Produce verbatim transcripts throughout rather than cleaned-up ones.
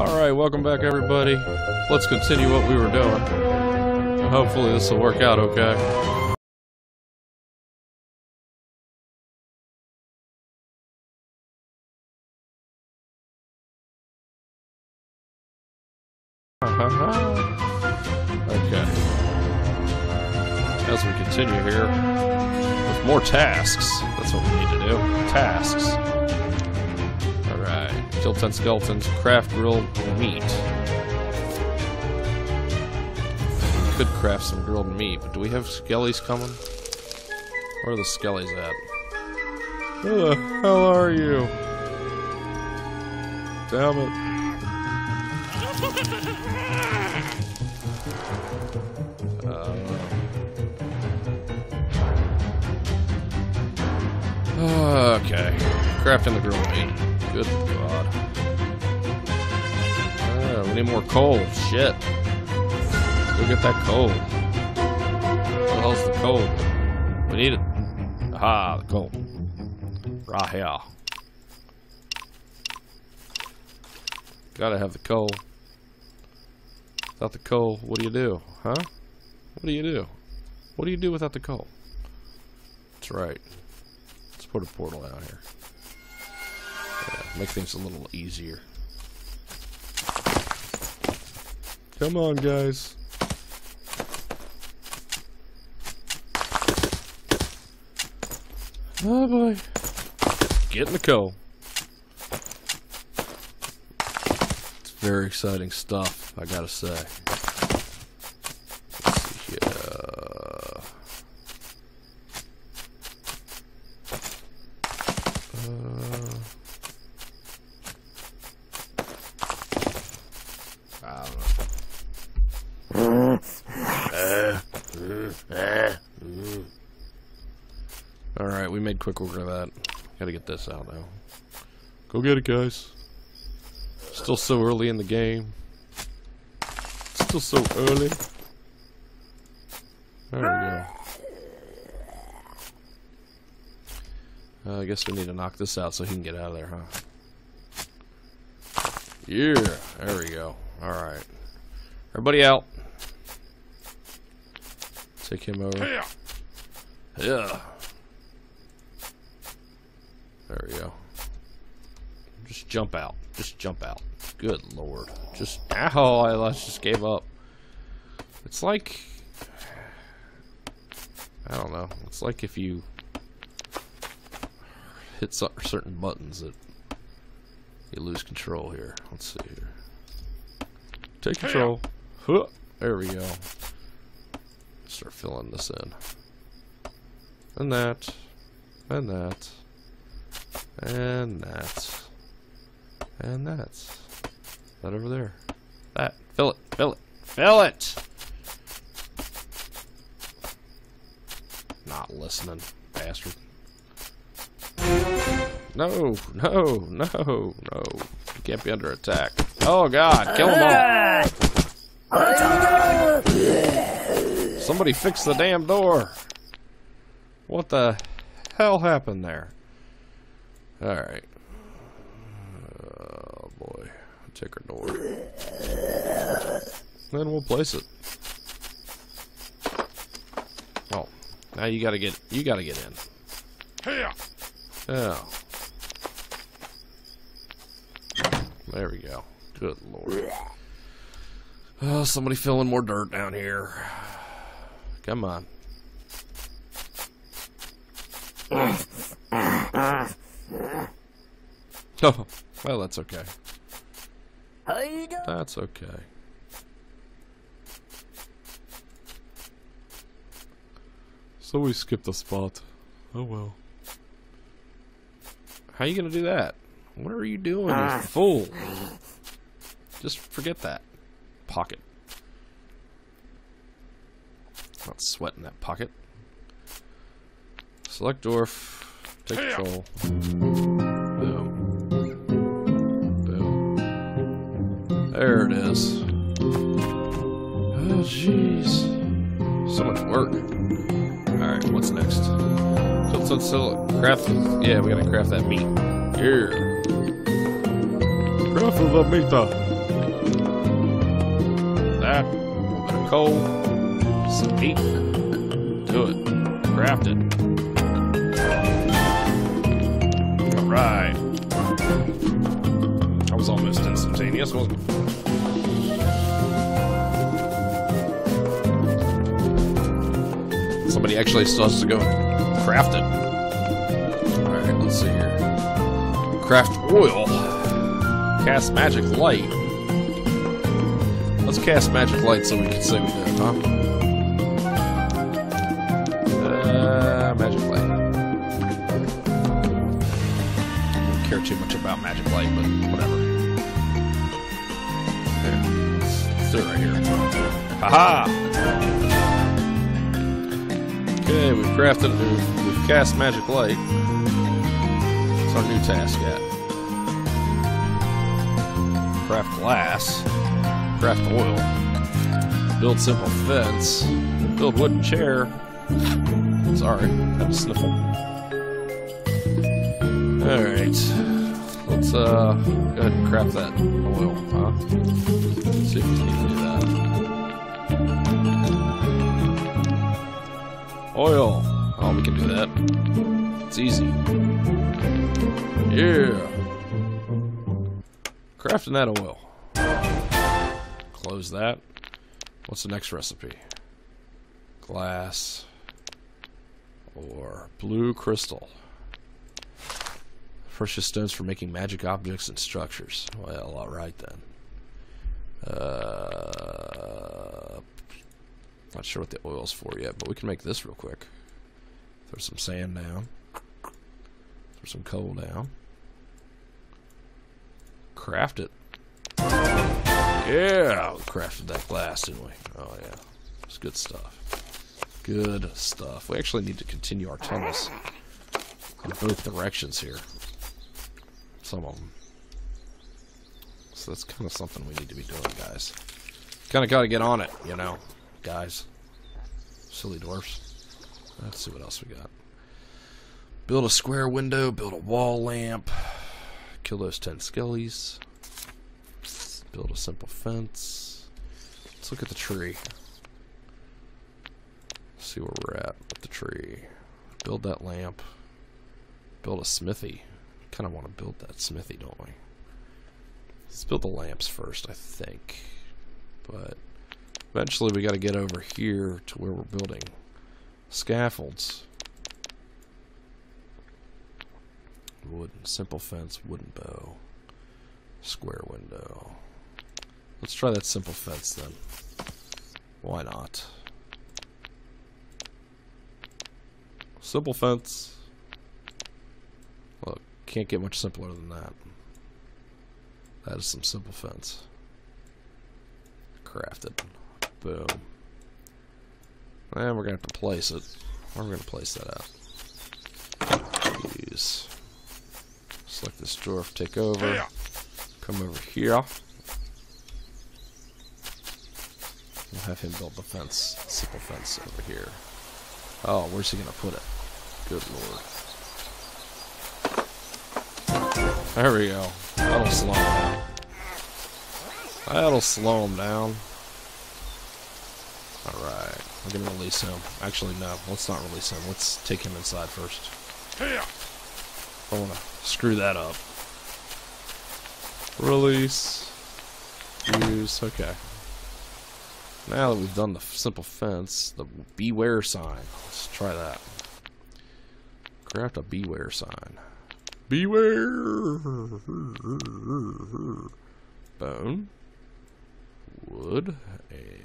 Alright, welcome back everybody. Let's continue what we were doing. Hopefully this will work out okay. More tasks. That's what we need to do. Tasks. Alright. Kill ten skeletons. Craft grilled meat. We could craft some grilled meat, but do we have skellies coming? Where are the skellies at? Who the hell are you? Damn it. Um... Okay. Crafting the grill meat. Good god. Oh, we need more coal. Shit. Let's go get that coal. What the hell's the coal? We need it. Aha, the coal. Right here. Gotta have the coal. Without the coal, what do you do? Huh? What do you do? What do you do without the coal? That's right. Put a portal out here. Yeah, make things a little easier. Come on, guys. Oh boy. Get in the coal. It's very exciting stuff, I gotta say. Let's see here. Alright, we made quick work of that. Gotta get this out now. Go get it, guys. Still so early in the game. Still so early. There we go. Uh, I guess we need to knock this out so he can get out of there, huh? Yeah, there we go. Alright. Everybody out. Take him over. Yeah. There we go. Just jump out. Just jump out. Good lord. Just ow! I just gave up. It's like I don't know. It's like if you hit certain buttons that you lose control here. Let's see here. Take control. Huh. There we go. Start filling this in. And that. And that. And that. And that. That over there. That. Fill it. Fill it. Fill it! Not listening, bastard. No. No. No. No. You can't be under attack. Oh, God. Kill them all. Somebody fix the damn door. What the hell happened there? Alright. Oh boy. Take her door. Then we'll place it. Oh. Now you gotta get you gotta get in. Yeah. Oh. There we go. Good lord. Oh, somebody filling more dirt down here. Come on. Oh, well, that's okay. How you doing? That's okay. So we skipped a spot. Oh well. How you gonna do that? What are you doing, ah. You fool? Just forget that. Pocket. Not sweating that pocket. Select dwarf. Take control. Boom. Boom. There it is. Oh, jeez. So much work. Alright, what's next? Let's, let's, let's craft it. Yeah, we gotta craft that meat. Yeah. Craft the meat. coal, some heat, do it, craft it. All right, that was almost instantaneous, wasn't it? Somebody actually still has to go and craft it. Alright, let's see here. Craft oil. Cast magic light. Let's cast magic light so we can say we did it, huh? Uh, magic light. I don't care too much about magic light, but whatever. There. Let's do it right here. Haha! Okay, we've crafted, we've cast magic light. What's our new task at? Craft glass. Craft oil. Build simple fence. Build wooden chair. Sorry, had a sniffle. Alright. Let's uh, go ahead and craft that oil, huh? Let's see if we can even do that. Oil. Oh, we can do that. It's easy. Yeah. Crafting that oil. Close that. What's the next recipe? Glass or blue crystal. Precious stones for making magic objects and structures. Well, all right then. Uh. Not sure what the oil's for yet, but we can make this real quick. Throw some sand down. Throw some coal down. Craft it. Yeah! We crafted that glass, didn't we? Oh, yeah. It's good stuff. Good stuff. We actually need to continue our tunnels in both directions here. Some of them. So that's kind of something we need to be doing, guys. Kind of got to get on it, you know. Guys. Silly dwarfs. Let's see what else we got. Build a square window, build a wall lamp, kill those ten skellies, build a simple fence. Let's look at the tree. Let's see where we're at with the tree. Build that lamp. Build a smithy. Kind of want to build that smithy, don't we? Let's build the lamps first, I think. But eventually we got to get over here to where we're building scaffolds. Wooden simple fence, wooden bow, square window. Let's try that simple fence then. Why not? Simple fence. Look, can't get much simpler than that. That is some simple fence. Crafted. Boom. And we're going to have to place it. Where are we going to place that at? Use. Select this dwarf, take over. Yeah. Come over here. We'll have him build the fence. Simple fence over here. Oh, where's he going to put it? Good lord. There we go. That'll slow him down. That'll slow him down. Alright, we're gonna release him. Actually, no, let's not release him. Let's take him inside first. I don't wanna screw that up. Release. Use. Okay. Now that we've done the simple fence, the beware sign. Let's try that. Craft a beware sign. Beware! Bone. Wood. And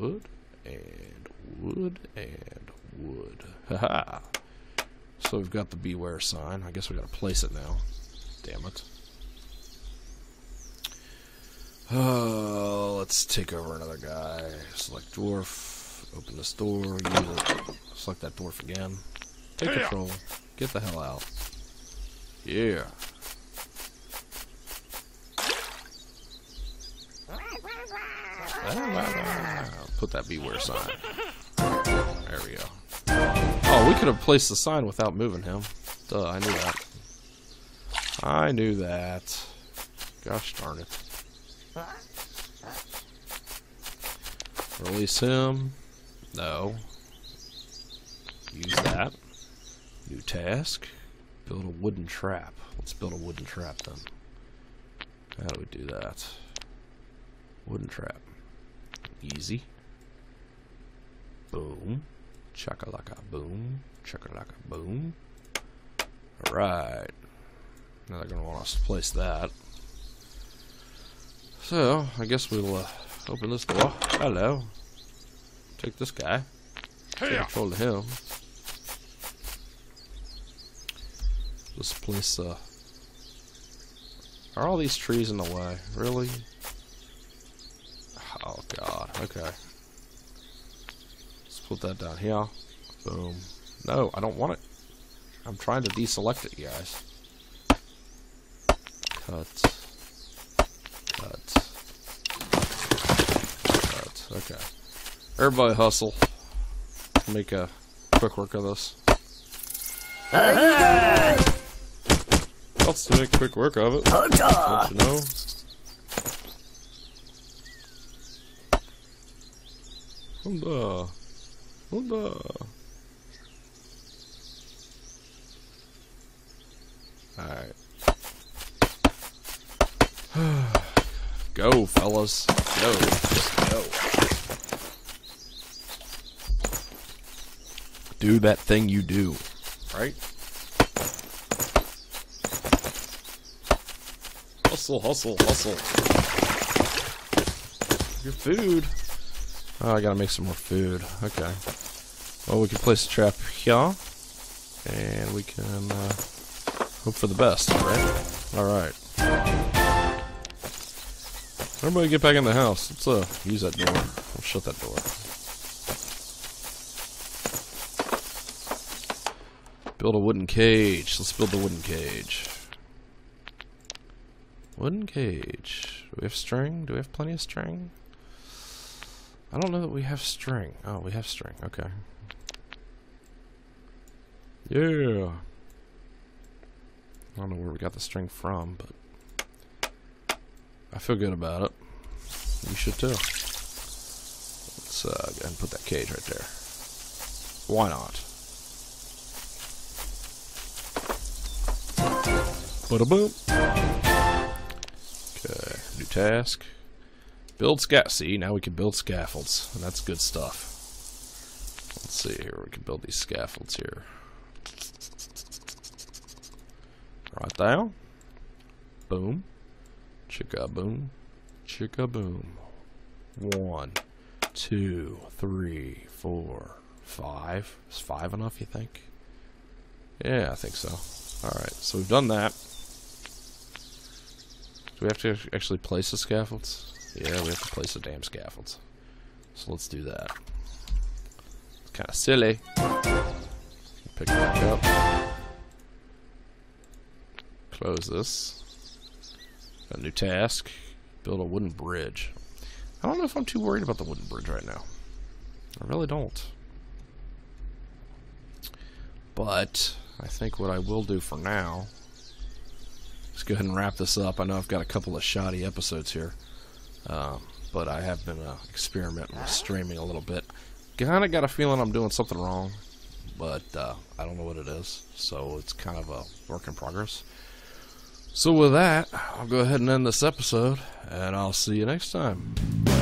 wood, and wood, and wood. Haha. So we've got the beware sign. I guess we gotta place it now. Damn it. Oh, let's take over another guy. Select dwarf. Open this door. Use it. Select that dwarf again. Take control. Get the hell out. Yeah. Put that beware sign. There we go. Oh, we could have placed the sign without moving him. Duh, I knew that. I knew that. Gosh darn it. Release him. No. Use that. New task. Build a wooden trap. Let's build a wooden trap then. How do we do that? Wooden trap. Easy. Boom. Chakalaka boom. Chakalaka boom. Alright. Now they're going to want us to place that. So, I guess we'll uh, open this door. Hello. Take this guy. Take control of him. Let's place uh are all these trees in the way? Really? Oh god, okay. Let's put that down here. Boom. No, I don't want it. I'm trying to deselect it, guys. Cut. Cut. Cut. Okay. Everybody hustle. Let's make a quick work of this. Uh-huh. Else to make quick work of it. Don't you know? Honda. Honda. Alright. Go, fellas. Go. Go. Do that thing you do. Right? Hustle, hustle, hustle. Your food. Oh, I gotta make some more food. Okay. Well, we can place a trap here. And we can uh, hope for the best, right? Alright. Everybody get back in the house. Let's uh, use that door. We'll shut that door. Build a wooden cage. Let's build the wooden cage. Wooden cage. Do we have string? Do we have plenty of string? I don't know that we have string. Oh, we have string. Okay. Yeah. I don't know where we got the string from, but I feel good about it. You should too. Let's uh, go ahead and put that cage right there. Why not? Ba-da-boom. Okay, new task. Build scat. See, now we can build scaffolds, and that's good stuff. Let's see here. We can build these scaffolds here. Right down. Boom. Chicka boom. Chicka boom. One, two, three, four, five. Is five enough, you think? Yeah, I think so. Alright, so we've done that. Do we have to actually place the scaffolds? Yeah, we have to place the damn scaffolds. So let's do that. It's kind of silly. Pick it back up. Close this. Got a new task. Build a wooden bridge. I don't know if I'm too worried about the wooden bridge right now. I really don't. But I think what I will do for now, let's go ahead and wrap this up. I know I've got a couple of shoddy episodes here, um, but I have been uh, experimenting with streaming a little bit. Kind of got a feeling I'm doing something wrong, but uh, I don't know what it is, so it's kind of a work in progress. So with that, I'll go ahead and end this episode, and I'll see you next time.